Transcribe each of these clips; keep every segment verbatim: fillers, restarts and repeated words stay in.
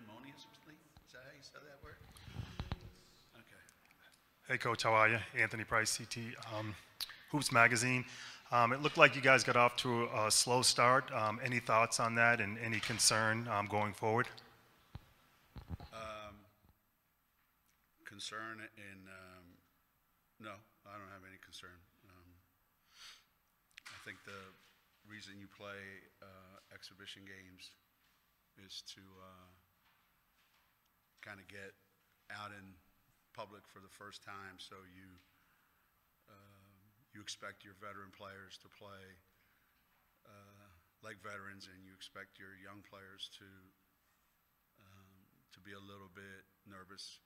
Ignominiously? Is that how you said that word? Okay. Hey, Coach, how are you? Anthony Price, C T, um, Hoops Magazine. Um, it looked like you guys got off to a slow start. Um, any thoughts on that and any concern um, going forward? Um, concern in, um, no, I don't have any concern. Um, I think the reason you play uh, exhibition games is to uh, kind of get out in public for the first time, so you uh, you expect your veteran players to play uh, like veterans, and you expect your young players to um, to be a little bit nervous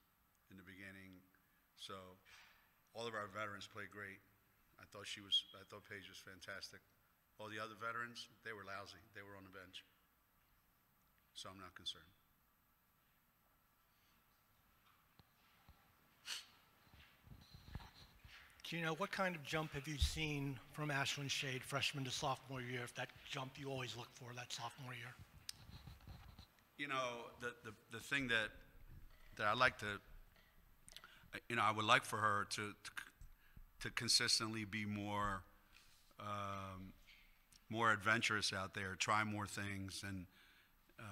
in the beginning. So all of our veterans played great. I thought she was, I thought Paige was fantastic. All the other veterans, they were lousy. They were on the bench. So I'm not concerned. Geno, what kind of jump have you seen from Ashlyn Shade freshman to sophomore year, if that jump you always look for that sophomore year? You know, the, the, the thing that, that I like to, you know, I would like for her to, to, to consistently be more, um, more adventurous out there, try more things. And um,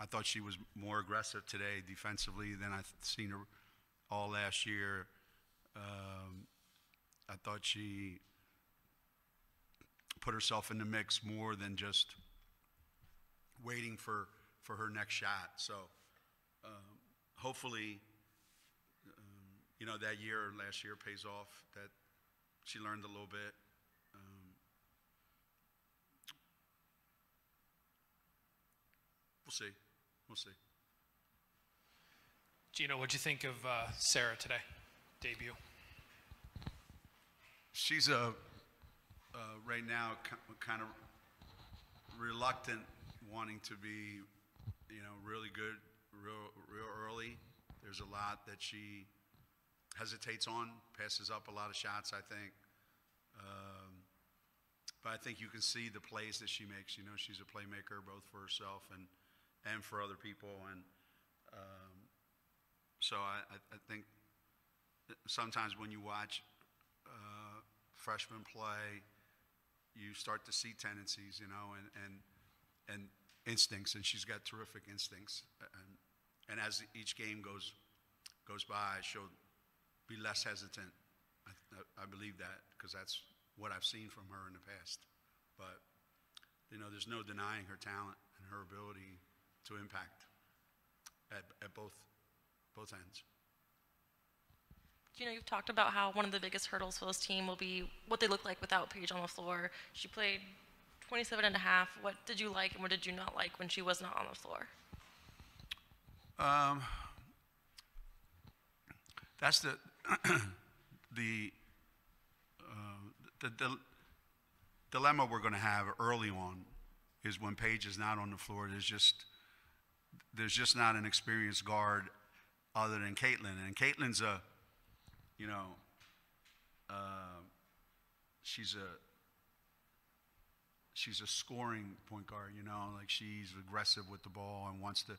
I thought she was more aggressive today defensively than I've seen her all last year. Um, I thought she put herself in the mix more than just waiting for, for her next shot. So um, hopefully, um, you know, that year last year pays off, that she learned a little bit. Um, we'll see. We'll see. Geno, what 'd you think of uh, Sarah today? Debut. She's a uh, right now kind of reluctant, wanting to be, you know, really good, real, real early. There's a lot that she hesitates on, passes up a lot of shots, I think. Um, but I think you can see the plays that she makes. You know, she's a playmaker both for herself and and for other people, and um, so I, I think. Sometimes when you watch uh, freshmen play, you start to see tendencies, you know, and and and instincts. And she's got terrific instincts. And and as each game goes goes by, she'll be less hesitant. I, I believe that because that's what I've seen from her in the past. But you know, there's no denying her talent and her ability to impact at at both both ends. You know, you've talked about how one of the biggest hurdles for this team will be what they look like without Paige on the floor. She played twenty-seven and a half. What did you like and what did you not like when she was not on the floor? Um, that's the the, uh, the the dilemma we're going to have early on is when Paige is not on the floor. There's just there's just not an experienced guard other than Caitlin, and Caitlin's a You know, uh, she's a she's a scoring point guard. You know, like she's aggressive with the ball and wants to.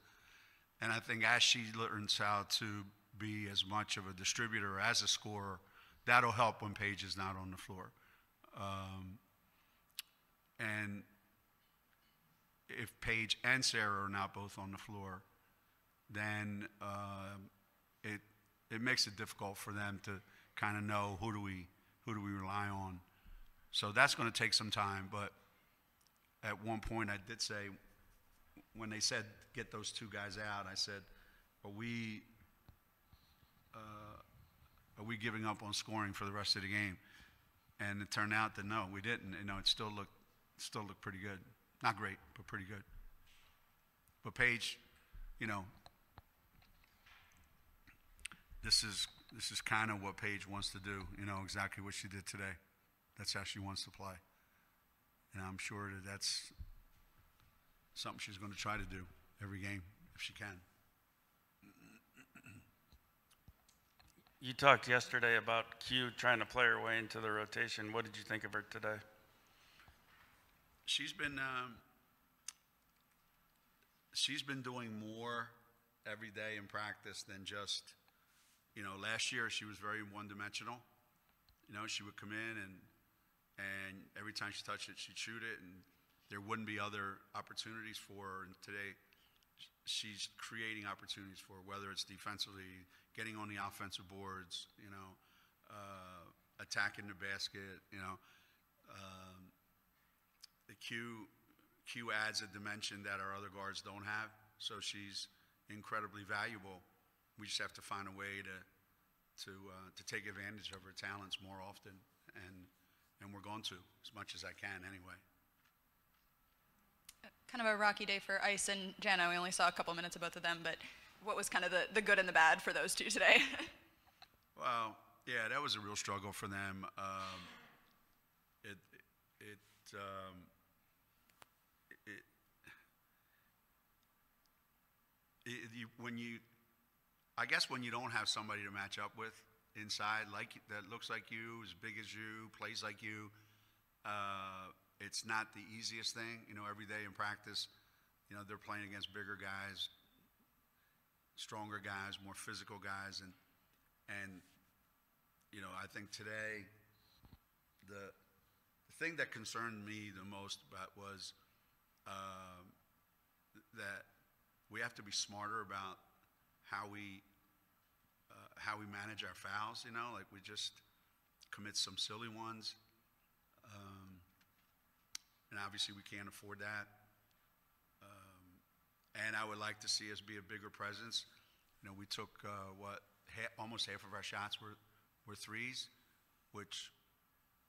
And I think as she learns how to be as much of a distributor as a scorer, that'll help when Paige is not on the floor. Um, and if Paige and Sarah are not both on the floor, then uh, it. It makes it difficult for them to kind of know who do we who do we rely on. So that's going to take some time. But at one point, I did say, when they said get those two guys out, I said, are we uh, are we giving up on scoring for the rest of the game? And it turned out that no, we didn't. You know, it still looked still looked pretty good. Not great, but pretty good. But Paige, you know. This is this is kind of what Paige wants to do, you know, exactly what she did today. That's how she wants to play. And I'm sure that that's something she's going to try to do every game if she can. You talked yesterday about Q trying to play her way into the rotation. What did you think of her today? She's been um, – she's been doing more every day in practice than just, you know, last year she was very one-dimensional. You know, she would come in and and every time she touched it, she'd shoot it, and there wouldn't be other opportunities for her. And today, she's creating opportunities for her, whether it's defensively, getting on the offensive boards, you know, uh, attacking the basket, you know. Um, the Q, Q adds a dimension that our other guards don't have, so she's incredibly valuable. We just have to find a way to to uh, to take advantage of her talents more often, and and we're going to, as much as I can anyway. Kind of a rocky day for Ice and Jana. We only saw a couple minutes of both of them, but what was kind of the, the good and the bad for those two today? Well, yeah, that was a real struggle for them. Um, it, it, um, it, it you, when you, I guess when you don't have somebody to match up with inside, like that looks like you, as big as you, plays like you, uh, it's not the easiest thing. You know, every day in practice, you know, they're playing against bigger guys, stronger guys, more physical guys, and and you know, I think today the, the thing that concerned me the most about was uh, that we have to be smarter about how we uh, how we manage our fouls. You know, like we just commit some silly ones. Um, And obviously we can't afford that. Um, and I would like to see us be a bigger presence. You know, we took, uh, what, half, almost half of our shots were, were threes, which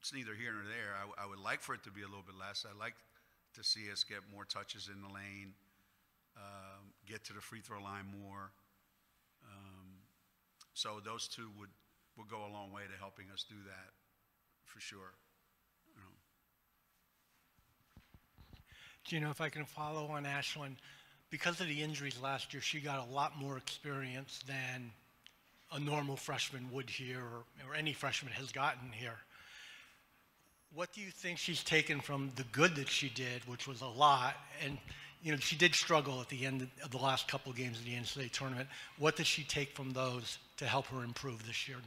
it's neither here nor there. I, I would like for it to be a little bit less. I'd like to see us get more touches in the lane, um, get to the free throw line more. Um, so those two would, would go a long way to helping us do that, for sure. You know. Geno, if I can follow on Ashlyn, because of the injuries last year, she got a lot more experience than a normal freshman would here, or, or any freshman has gotten here. What do you think she's taken from the good that she did, which was a lot, and you know, she did struggle at the end of the last couple of games of the N C double A tournament. What does she take from those to help her improve this year?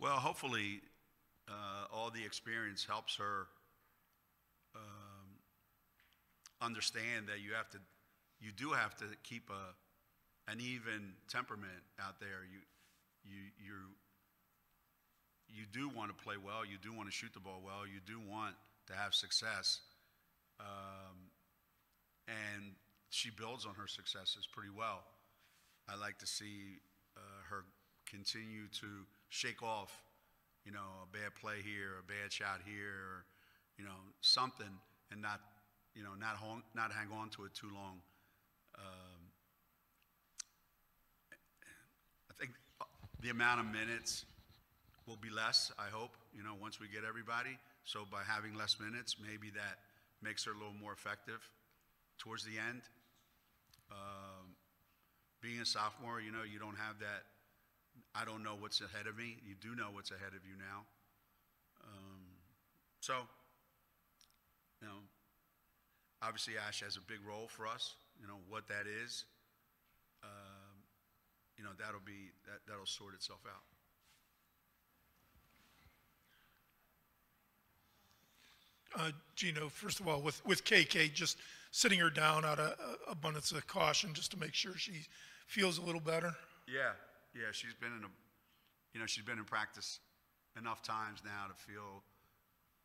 Well, hopefully uh, all the experience helps her Um, understand that you have to, you do have to keep a, an even temperament out there. You, you, you, you do want to play well. You do want to shoot the ball well. You do want to have success. Um, and she builds on her successes pretty well. I like to see uh, her continue to shake off, you know, a bad play here, a bad shot here, or, you know, something, and not, you know, not hang, not hang on to it too long. Um, I think the amount of minutes will be less, I hope, you know, once we get everybody. So by having less minutes, maybe that makes her a little more effective towards the end. Um, being a sophomore, you know, you don't have that, I don't know what's ahead of me. You do know what's ahead of you now. Um, so... You know, obviously Ash has a big role for us. You know what that is. Um, you know that'll be that that'll sort itself out. Uh, Geno, first of all, with with K K, just sitting her down out of abundance of caution, just to make sure she feels a little better. Yeah, yeah, she's been in a, you know, she's been in practice enough times now to feel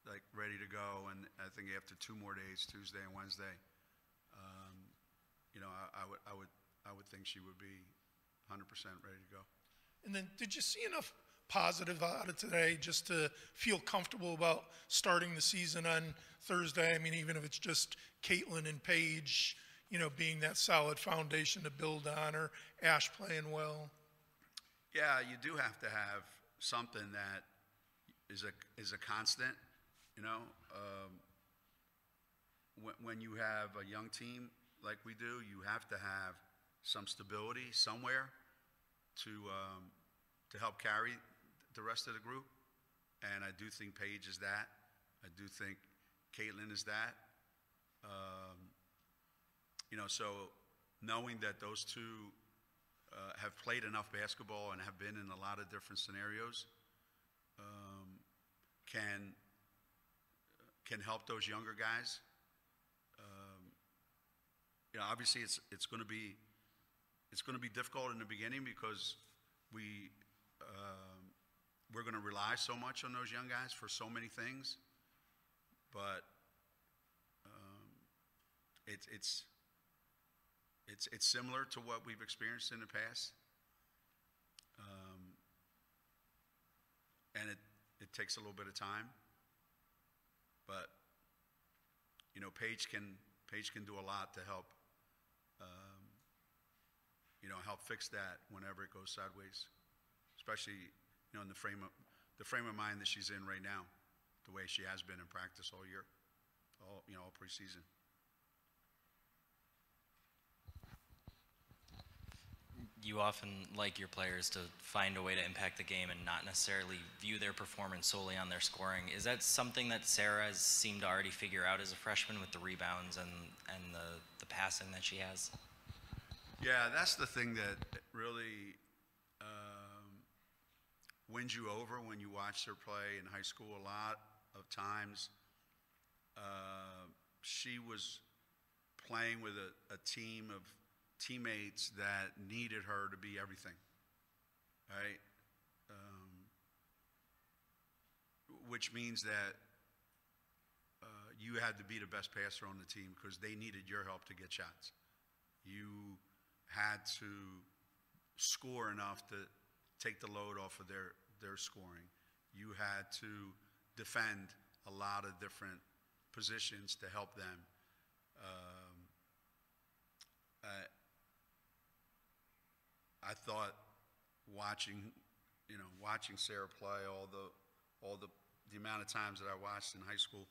like ready to go, and I think after two more days, Tuesday and Wednesday, um, you know, I, I would, I would, I would think she would be one hundred percent ready to go. And then, did you see enough positive out of today just to feel comfortable about starting the season on Thursday? I mean, even if it's just Caitlin and Paige, you know, being that solid foundation to build on, or Ash playing well. Yeah, you do have to have something that is a is a constant. You know, um, when, when you have a young team like we do, you have to have some stability somewhere to um, to help carry the rest of the group. And I do think Paige is that. I do think Caitlin is that. Um, you know, so knowing that those two uh, have played enough basketball and have been in a lot of different scenarios um, can can help those younger guys. Um, you know, obviously it's it's going to be it's going to be difficult in the beginning because we um, we're going to rely so much on those young guys for so many things, but um, it's it's it's it's similar to what we've experienced in the past, um, and it it takes a little bit of time, but you know, Paige can Paige can do a lot to help. Um, you know, help fix that whenever it goes sideways, especially, you know, in the frame of, the frame of mind that she's in right now, the way she has been in practice all year, all, you know, all preseason. You often like your players to find a way to impact the game and not necessarily view their performance solely on their scoring. Is that something that Sarah has seemed to already figure out as a freshman with the rebounds and, and the, the passing that she has? Yeah, that's the thing that really um, wins you over when you watch her play in high school. A lot of times uh, she was playing with a, a team of teammates that needed her to be everything, right? Um, which means that uh, you had to be the best passer on the team because they needed your help to get shots. You had to score enough to take the load off of their, their scoring. You had to defend a lot of different positions to help them. Um, I, I thought watching, you know, watching Sarah play all the, all the, the amount of times that I watched in high school,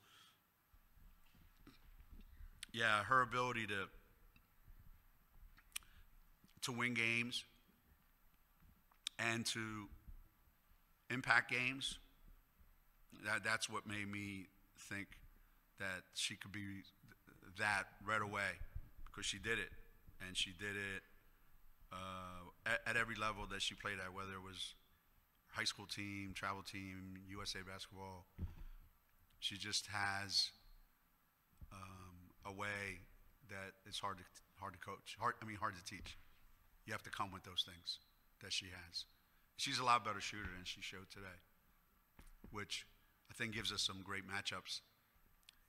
yeah, her ability to to win games and to impact games, that, that's what made me think that she could be that right away, because she did it, and she did it uh, at, at every level that she played at, whether it was high school team, travel team, U S A basketball. She just has um, a way that it's hard to, hard to coach, hard, I mean hard to teach. You have to come with those things that she has. She's a lot better shooter than she showed today, which I think gives us some great matchups,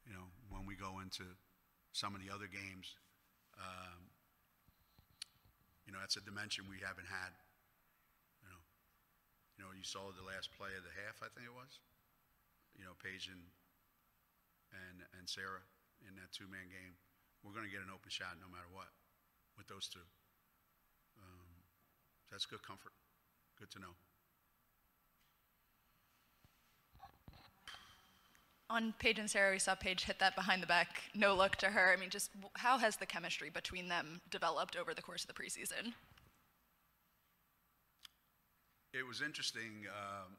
you know, when we go into some of the other games. Um, you know, that's a dimension we haven't had, you know. You know, you saw the last play of the half, I think it was, you know, Paige and, and, and Sarah in that two-man game. We're going to get an open shot no matter what with those two. Um, that's good comfort. Good to know. On Paige and Sarah, we saw Paige hit that behind the back, no look to her. I mean, just how has the chemistry between them developed over the course of the preseason? It was interesting um,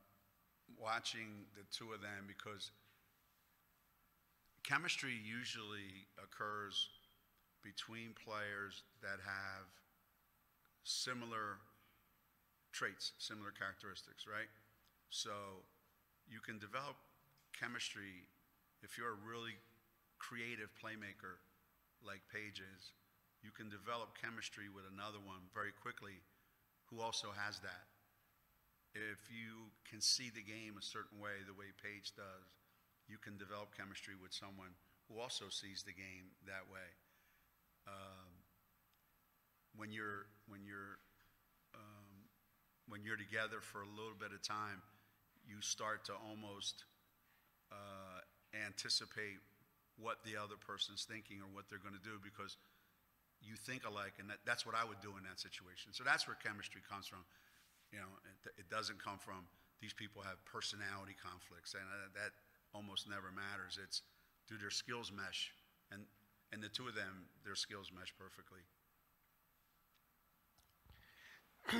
watching the two of them, because chemistry usually occurs between players that have similar traits, similar characteristics, right? So you can develop chemistry if you're a really creative playmaker like Paige is. You can develop chemistry with another one very quickly who also has that. If you can see the game a certain way, the way Paige does, you can develop chemistry with someone who also sees the game that way. Um, When you're when you're um, when you're together for a little bit of time, you start to almost uh, anticipate what the other person's thinking or what they're going to do, because you think alike, and that, that's what I would do in that situation. So that's where chemistry comes from. You know, it, it doesn't come from these people have personality conflicts, and uh, that almost never matters. It's do their skills mesh, and and the two of them, their skills mesh perfectly.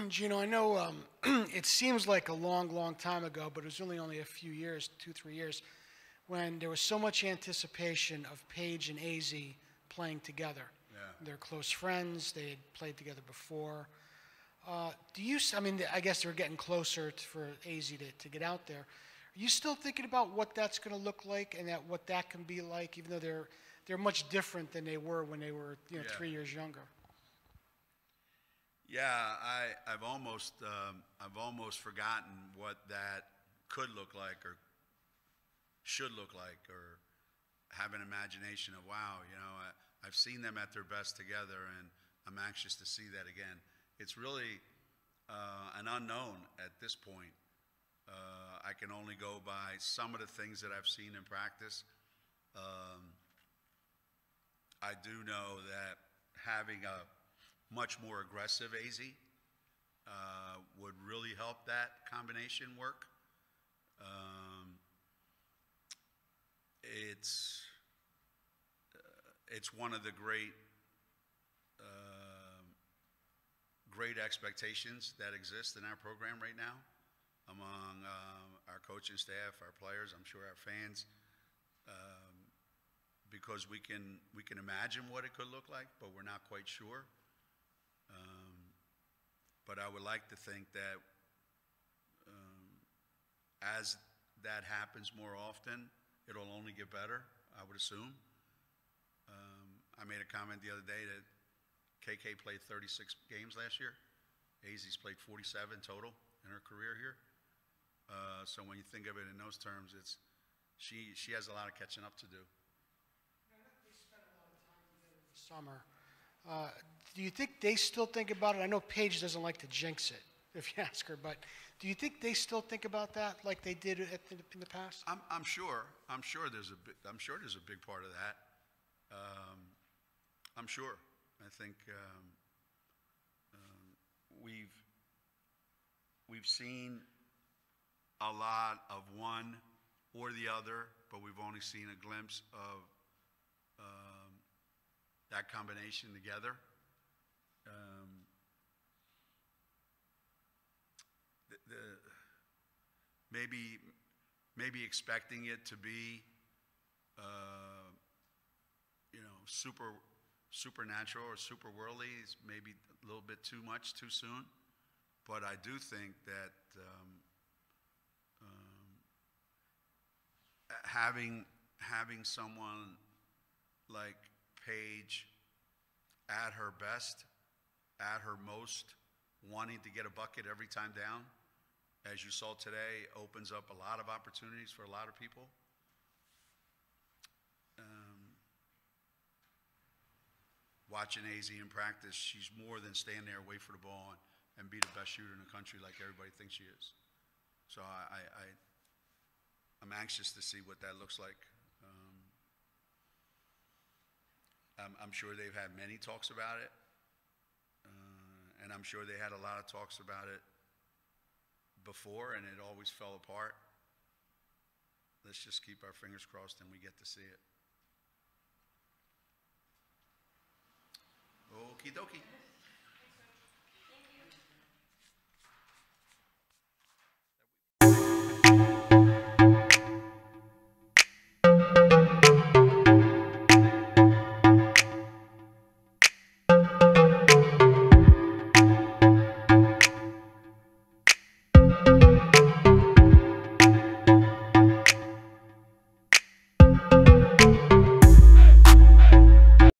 Geno, I know um, it seems like a long, long time ago, but it was really only a few years, two, three years, when there was so much anticipation of Paige and A Z playing together. Yeah. Yeah. They're close friends. They had played together before. Uh, do you? I mean, I guess they're getting closer to, for A Z to, to get out there. Are you still thinking about what that's going to look like and that what that can be like, even though they're they're much different than they were when they were, you know, yeah. three years younger? Yeah, I I've almost um, I've almost forgotten what that could look like or should look like, or have an imagination of, wow, you know, I, I've seen them at their best together, and I'm anxious to see that again. It's really uh, an unknown at this point. Uh, I can only go by some of the things that I've seen in practice. Um, I do know that having a much more aggressive A Z uh, would really help that combination work. Um, it's uh, it's one of the great uh, great expectations that exist in our program right now among uh, our coaching staff, our players, I'm sure our fans, um, because we can we can imagine what it could look like, but we're not quite sure. Um, but I would like to think that um, as that happens more often, it'll only get better, I would assume. Um, I made a comment the other day that K K played thirty-six games last year. A Z's played forty-seven total in her career here. Uh, so when you think of it in those terms, it's she she has a lot of catching up to do. They spent a lot of time together this summer. Uh, do you think they still think about it? I know Paige doesn't like to jinx it, if you ask her, but do you think they still think about that like they did at the, in the past? I'm, I'm sure. I'm sure there's a. Big, I'm sure there's a big part of that. Um, I'm sure. I think um, um, we've we've seen a lot of one or the other, but we've only seen a glimpse of. Uh, that combination together. Um, the, the, maybe, maybe expecting it to be, uh, you know, super, supernatural or super worldly is maybe a little bit too much too soon. But I do think that um, um, having having someone like Paige at her best, at her most, wanting to get a bucket every time down, as you saw today, opens up a lot of opportunities for a lot of people. Um, watching A Z in practice, she's more than stand there, wait for the ball, and, and be the best shooter in the country like everybody thinks she is. So I, I, I, I'm anxious to see what that looks like. I'm sure they've had many talks about it, uh, and I'm sure they had a lot of talks about it before, and it always fell apart. Let's just keep our fingers crossed and we get to see it. Okie dokie.